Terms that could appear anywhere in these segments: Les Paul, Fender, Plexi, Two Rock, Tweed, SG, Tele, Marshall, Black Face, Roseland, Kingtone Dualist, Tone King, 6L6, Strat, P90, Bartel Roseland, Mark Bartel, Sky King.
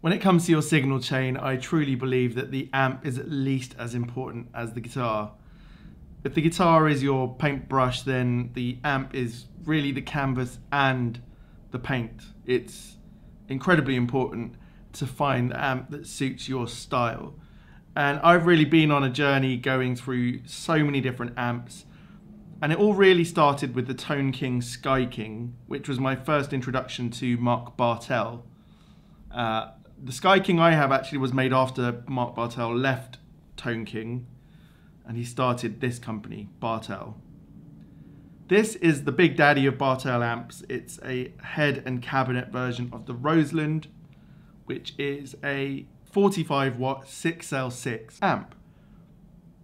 When it comes to your signal chain, I truly believe that the amp is at least as important as the guitar. If the guitar is your paintbrush, then the amp is really the canvas and the paint. It's incredibly important to find the amp that suits your style. And I've really been on a journey going through so many different amps, and it all really started with the Tone King Sky King, which was my first introduction to Mark Bartel. The Sky King I have actually was made after Mark Bartel left Tone King and he started this company, Bartel. This is the big daddy of Bartel amps. It's a head and cabinet version of the Roseland, which is a 45 watt 6L6 amp.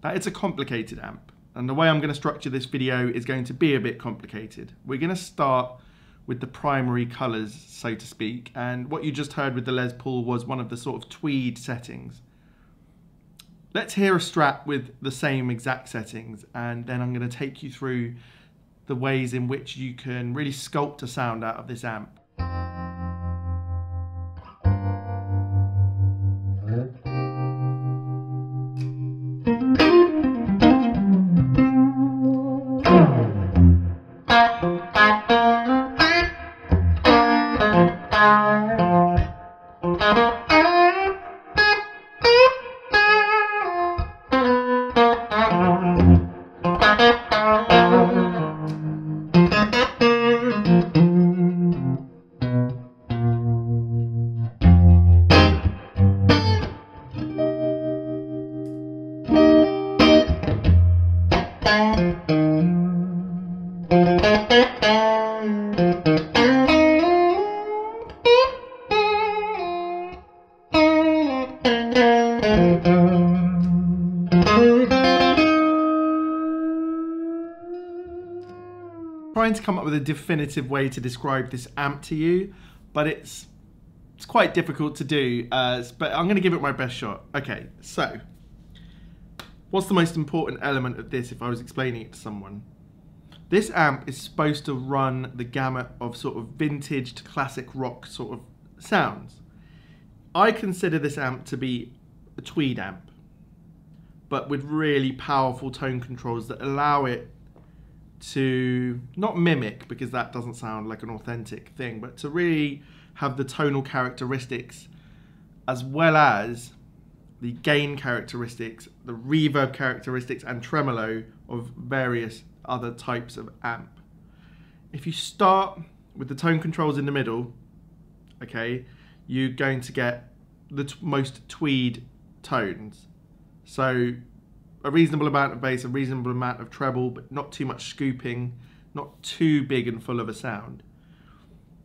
That is a complicated amp, and the way I'm going to structure this video is going to be a bit complicated. We're going to start with the primary colours, so to speak, and what you just heard with the Les Paul was one of the sort of tweed settings. Let's hear a Strat with the same exact settings, and then I'm going to take you through the ways in which you can really sculpt a sound out of this amp. Trying to come up with a definitive way to describe this amp to you, but it's quite difficult to do, but I'm going to give it my best shot. Okay, so what's the most important element of this if I was explaining it to someone? This amp is supposed to run the gamut of sort of vintage to classic rock sort of sounds. I consider this amp to be a tweed amp, but with really powerful tone controls that allow it to not mimic, because that doesn't sound like an authentic thing, but to really have the tonal characteristics as well as the gain characteristics, the reverb characteristics and tremolo of various other types of amp. If you start with the tone controls in the middle, okay, you're going to get the most tweed tones. So a reasonable amount of bass, a reasonable amount of treble, but not too much scooping, not too big and full of a sound.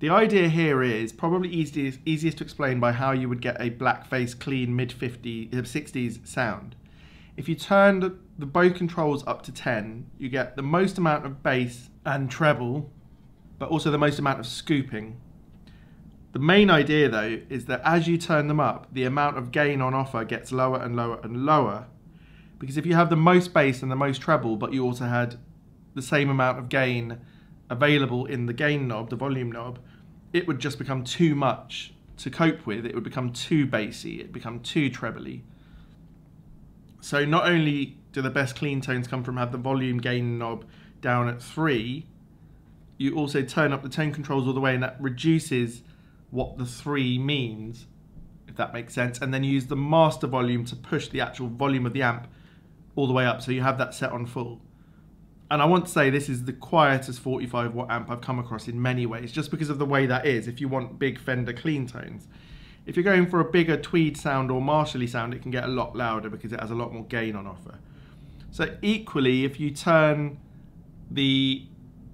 The idea here is probably easiest to explain by how you would get a Black Face clean mid-60s sound. If you turn the bow controls up to 10, you get the most amount of bass and treble, but also the most amount of scooping. The main idea though is that as you turn them up, the amount of gain on offer gets lower and lower and lower. Because if you have the most bass and the most treble, but you also had the same amount of gain available in the gain knob, the volume knob, it would just become too much to cope with. It would become too bassy, it would become too trebly. So not only do the best clean tones come from having the volume gain knob down at 3, you also turn up the tone controls all the way, and that reduces what the 3 means, if that makes sense. And then you use the master volume to push the actual volume of the amp all the way up, so you have that set on full. And I want to say this is the quietest 45 watt amp I've come across in many ways, just because of the way that is. If you want big Fender clean tones, if you're going for a bigger tweed sound or Marshall-y sound, it can get a lot louder because it has a lot more gain on offer. So equally, if you turn the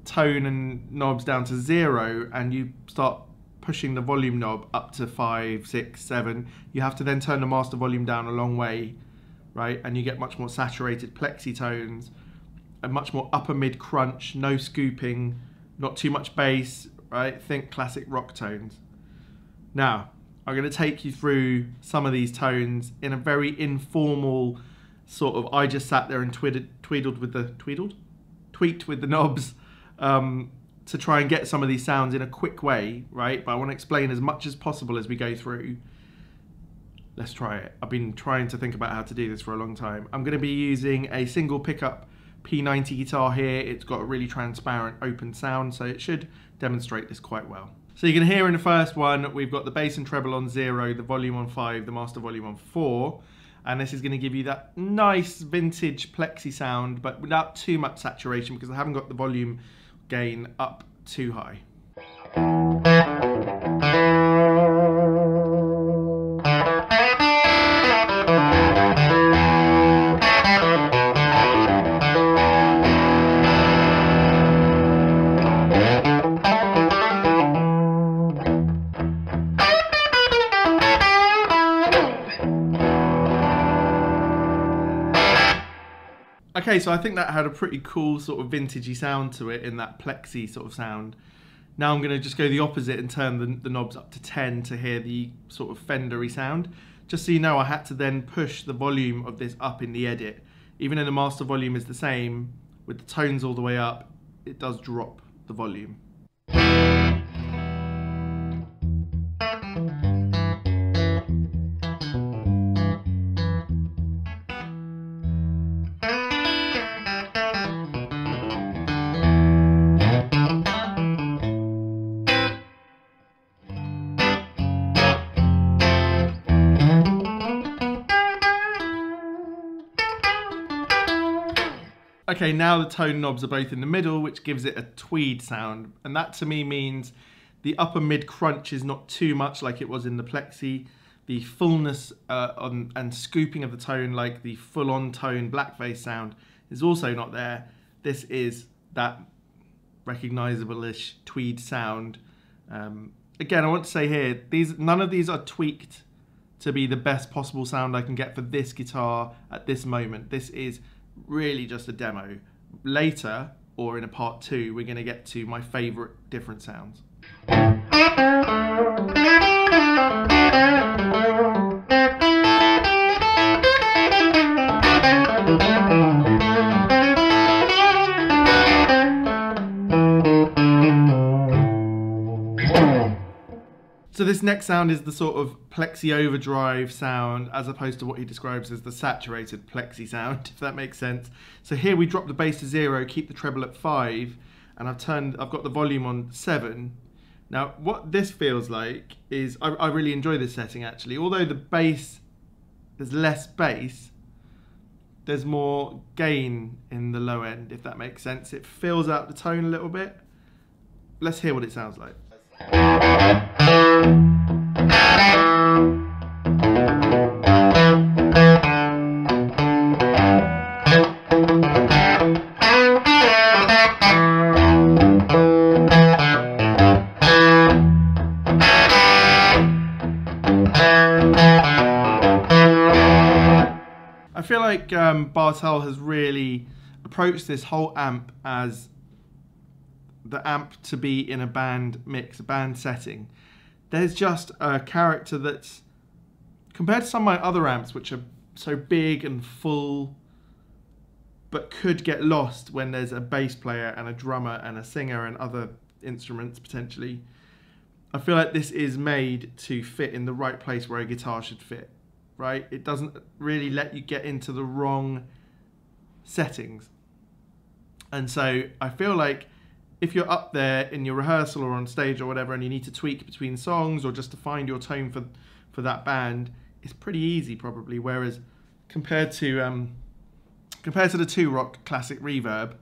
tone and knobs down to 0 and you start pushing the volume knob up to 5, 6, 7, you have to then turn the master volume down a long way, right? And you get much more saturated plexi tones, and much more upper mid crunch, no scooping, not too much bass, right? Think classic rock tones. Now, I'm going to take you through some of these tones in a very informal sort of, I just sat there and tweaked with the knobs to try and get some of these sounds in a quick way, right? But I want to explain as much as possible as we go through. Let's try it. I've been trying to think about how to do this for a long time. I'm going to be using a single pickup P90 guitar here. It's got a really transparent open sound, so it should demonstrate this quite well. So you can hear in the first one, we've got the bass and treble on 0, the volume on 5, the master volume on 4. And this is going to give you that nice vintage plexi sound, but without too much saturation because I haven't got the volume gain up too high. Okay, so I think that had a pretty cool sort of vintagey sound to it in that plexi sort of sound. Now I'm going to just go the opposite and turn the knobs up to 10 to hear the sort of Fender-y sound. Just so you know, I had to then push the volume of this up in the edit. Even though the master volume is the same, with the tones all the way up, it does drop the volume. Okay, now the tone knobs are both in the middle, which gives it a tweed sound. And that to me means the upper mid crunch is not too much like it was in the plexi. The fullness and scooping of the tone, like the full on tone Black Face sound, is also not there. This is that recognizable-ish tweed sound. Again, I want to say here, none of these are tweaked to be the best possible sound I can get for this guitar at this moment. This is really just a demo. Later, or in a part 2, we're going to get to my favourite different sounds. So this next sound is the sort of plexi overdrive sound, as opposed to what he describes as the saturated plexi sound, if that makes sense. So here we drop the bass to 0, keep the treble at 5, and I've got the volume on 7. Now what this feels like is, I really enjoy this setting actually. Although the bass, there's less bass, there's more gain in the low end, if that makes sense. It fills out the tone a little bit. Let's hear what it sounds like. I feel like Bartel has really approached this whole amp as the amp to be in a band mix, a band setting. There's just a character that's, compared to some of my other amps, which are so big and full, but could get lost when there's a bass player and a drummer and a singer and other instruments potentially. I feel like this is made to fit in the right place where a guitar should fit, right? It doesn't really let you get into the wrong settings. And so I feel like if you're up there in your rehearsal or on stage or whatever and you need to tweak between songs or just to find your tone for that band, it's pretty easy probably. Whereas compared to the Two Rock classic reverb,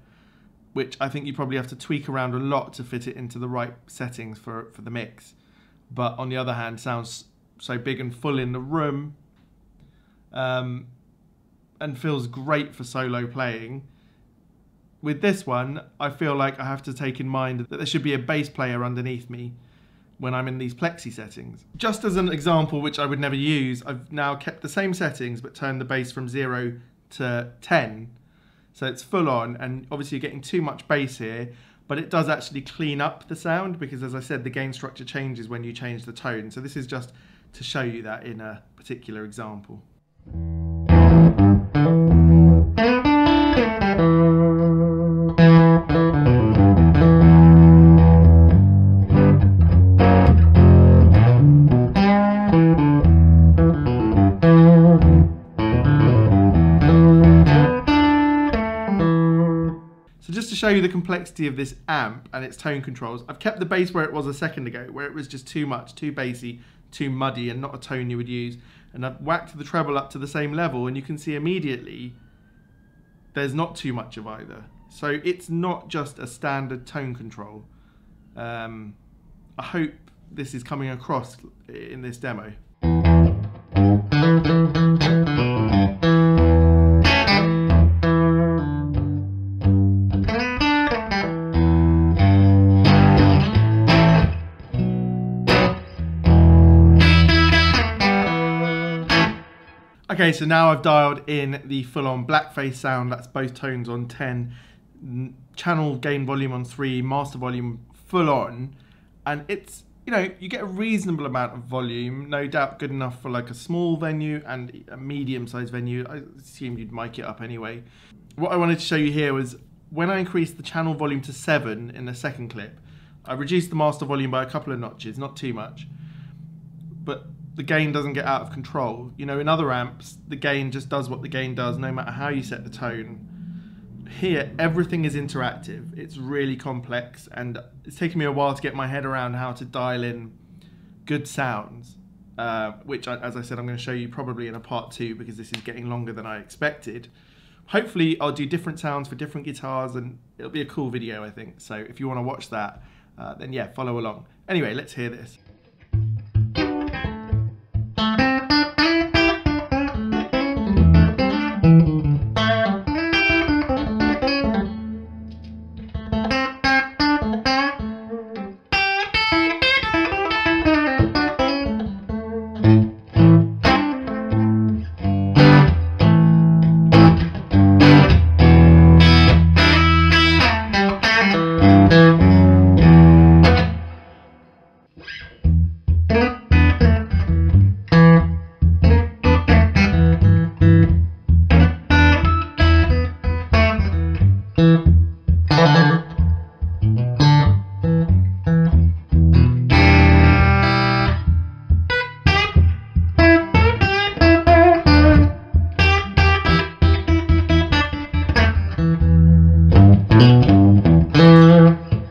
which I think you probably have to tweak around a lot to fit it into the right settings for the mix. But on the other hand, sounds so big and full in the room and feels great for solo playing. With this one, I feel like I have to take in mind that there should be a bass player underneath me when I'm in these Plexi settings. Just as an example, which I would never use, I've now kept the same settings but turned the bass from 0 to 10. So it's full on, and obviously you're getting too much bass here, but it does actually clean up the sound because, as I said, the gain structure changes when you change the tone. So this is just to show you that in a particular example. Show you the complexity of this amp and its tone controls. I've kept the bass where it was a second ago, where it was just too much, too bassy, too muddy, and not a tone you would use. And I've whacked the treble up to the same level, and you can see immediately there's not too much of either. So it's not just a standard tone control. I hope this is coming across in this demo. Okay, so now I've dialed in the full-on Black Face sound. That's both tones on 10, channel gain volume on 3, master volume full on, and it's, you know, you get a reasonable amount of volume, no doubt good enough for like a small venue and a medium-sized venue. I assume you'd mic it up anyway. What I wanted to show you here was when I increased the channel volume to 7 in the second clip, I reduced the master volume by a couple of notches, not too much, but the gain doesn't get out of control. You know, in other amps, the gain just does what the gain does, no matter how you set the tone. Here, everything is interactive. It's really complex, and it's taken me a while to get my head around how to dial in good sounds, which, as I said, I'm going to show you probably in a part 2 because this is getting longer than I expected. Hopefully, I'll do different sounds for different guitars, and it'll be a cool video, I think. So if you want to watch that, then yeah, follow along. Anyway, let's hear this.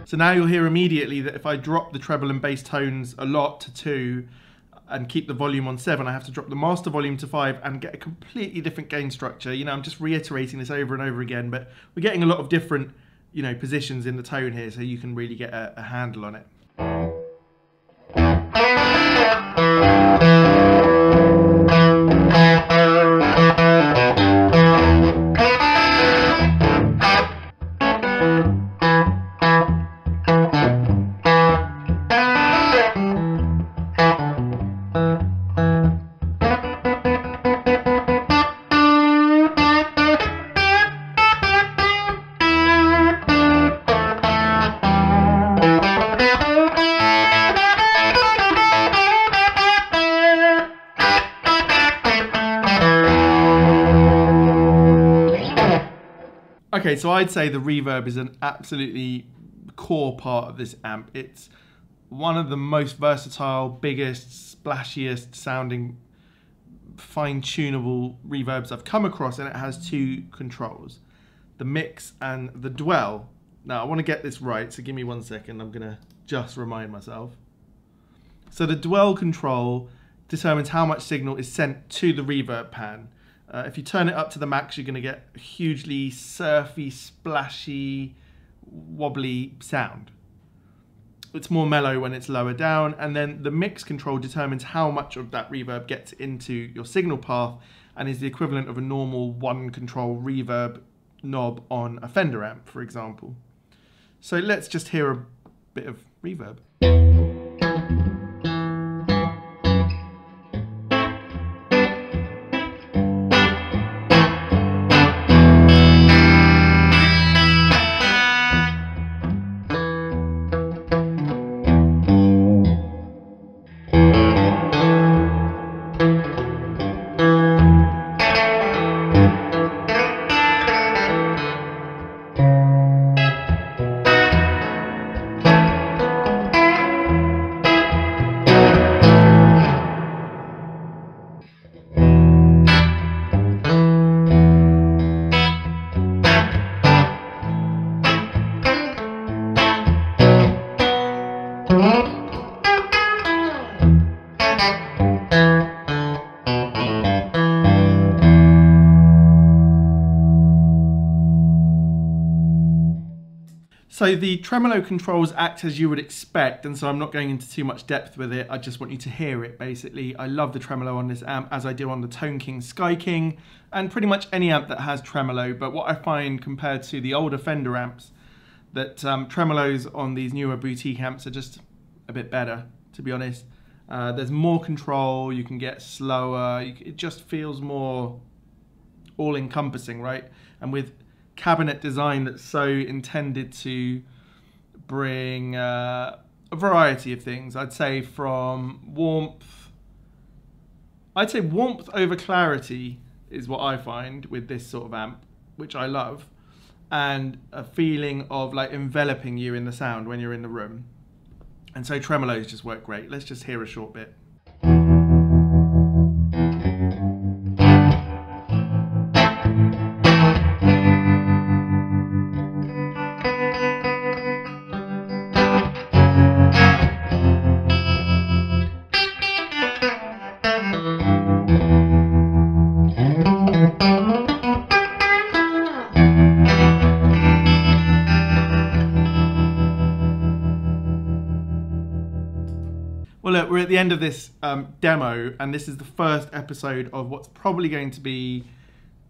So now you'll hear immediately that if I drop the treble and bass tones a lot to 2 and keep the volume on 7, I have to drop the master volume to 5 and get a completely different gain structure. You know, I'm just reiterating this over and over again, but we're getting a lot of different, you know, positions in the tone here, so you can really get a handle on it. Okay, so I'd say the reverb is an absolutely core part of this amp. It's one of the most versatile, biggest, splashiest sounding, fine-tunable reverbs I've come across, and it has 2 controls, the mix and the dwell. Now, I want to get this right, so give me one second. I'm going to just remind myself. So the dwell control determines how much signal is sent to the reverb pan. If you turn it up to the max, you're going to get a hugely surfy, splashy, wobbly sound. It's more mellow when it's lower down, and then the mix control determines how much of that reverb gets into your signal path and is the equivalent of a normal 1 control reverb knob on a Fender amp, for example. So let's just hear a bit of reverb. So the tremolo controls act as you would expect, and so I'm not going into too much depth with it. I just want you to hear it, basically. I love the tremolo on this amp, as I do on the Tone King, Sky King, and pretty much any amp that has tremolo. But what I find compared to the older Fender amps, that tremolos on these newer boutique amps are just a bit better, to be honest. There's more control, you can get slower, it just feels more all-encompassing, right? And with cabinet design that's so intended to bring a variety of things, I'd say from warmth, I'd say warmth over clarity is what I find with this sort of amp, which I love, and a feeling of like enveloping you in the sound when you're in the room. And so tremolos just work great. Let's just hear a short bit. Look, we're at the end of this demo, and this is the first episode of what's probably going to be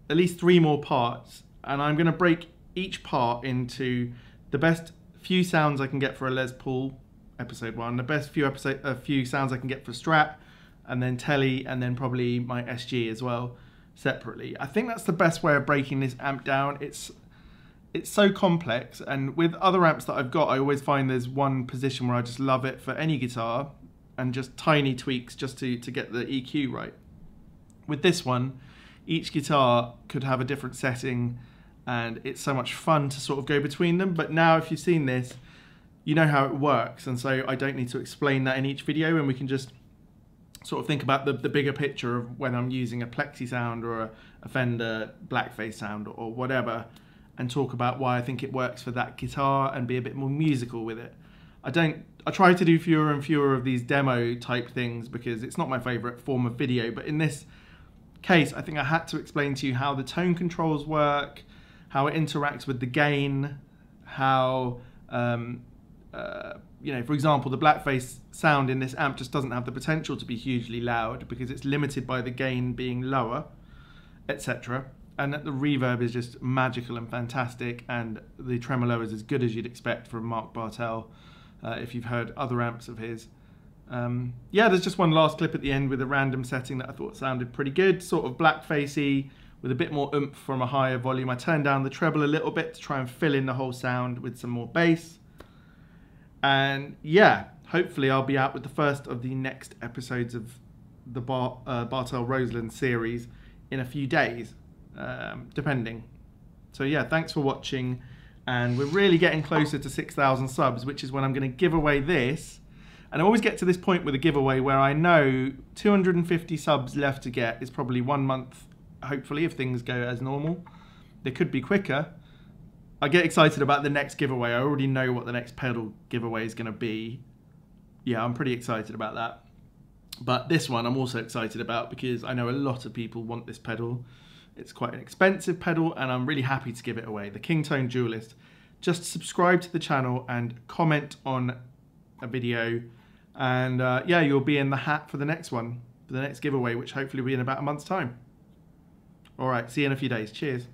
at least 3 more parts, and I'm going to break each part into the best few sounds I can get for a Les Paul, episode 1, the best few sounds I can get for Strat, and then Tele, and then probably my SG as well, separately. I think that's the best way of breaking this amp down. It's so complex, and with other amps that I've got, I always find there's one position where I just love it for any guitar, and just tiny tweaks just to get the EQ right. With this one, each guitar could have a different setting, and it's so much fun to sort of go between them. But now if you've seen this, you know how it works, and so I don't need to explain that in each video, and we can just sort of think about the bigger picture of when I'm using a Plexi sound or a Fender Black Face sound or whatever, and talk about why I think it works for that guitar and be a bit more musical with it. I try to do fewer and fewer of these demo type things because it's not my favourite form of video, but in this case I think I had to explain to you how the tone controls work, how it interacts with the gain, how, you know, for example, the Blackface sound in this amp just doesn't have the potential to be hugely loud because it's limited by the gain being lower, etc. And that the reverb is just magical and fantastic, and the tremolo is as good as you'd expect from Mark Bartel. If you've heard other amps of his. Yeah, there's just one last clip at the end with a random setting that I thought sounded pretty good, sort of blackfacey, with a bit more oomph from a higher volume. I turned down the treble a little bit to try and fill in the whole sound with some more bass. And yeah, hopefully I'll be out with the first of the next episodes of the Bartel Roseland series in a few days, depending. So yeah, thanks for watching. And we're really getting closer to 6,000 subs, which is when I'm going to give away this. And I always get to this point with a giveaway where I know 250 subs left to get is probably 1 month, hopefully, if things go as normal. They could be quicker. I get excited about the next giveaway. I already know what the next pedal giveaway is going to be. Yeah, I'm pretty excited about that. But this one I'm also excited about because I know a lot of people want this pedal. It's quite an expensive pedal, and I'm really happy to give it away, the Kingtone Dualist. Just subscribe to the channel and comment on a video, and yeah, you'll be in the hat for the next one, for the next giveaway, which hopefully will be in about a month's time. All right, see you in a few days. Cheers.